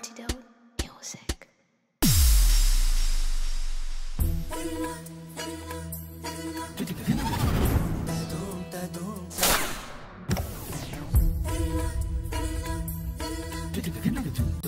Antidote Music.